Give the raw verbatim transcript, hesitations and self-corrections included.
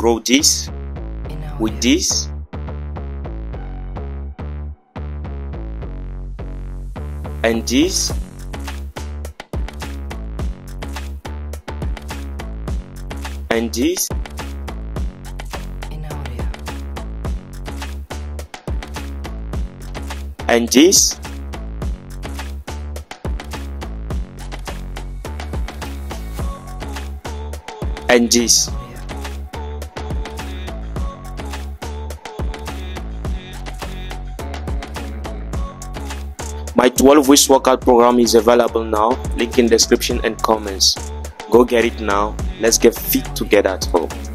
grow this with this. And this. And this. And this. And this. My twelve weeks workout program is available now. Link in description and comments. Go get it now. Let's get fit together at home.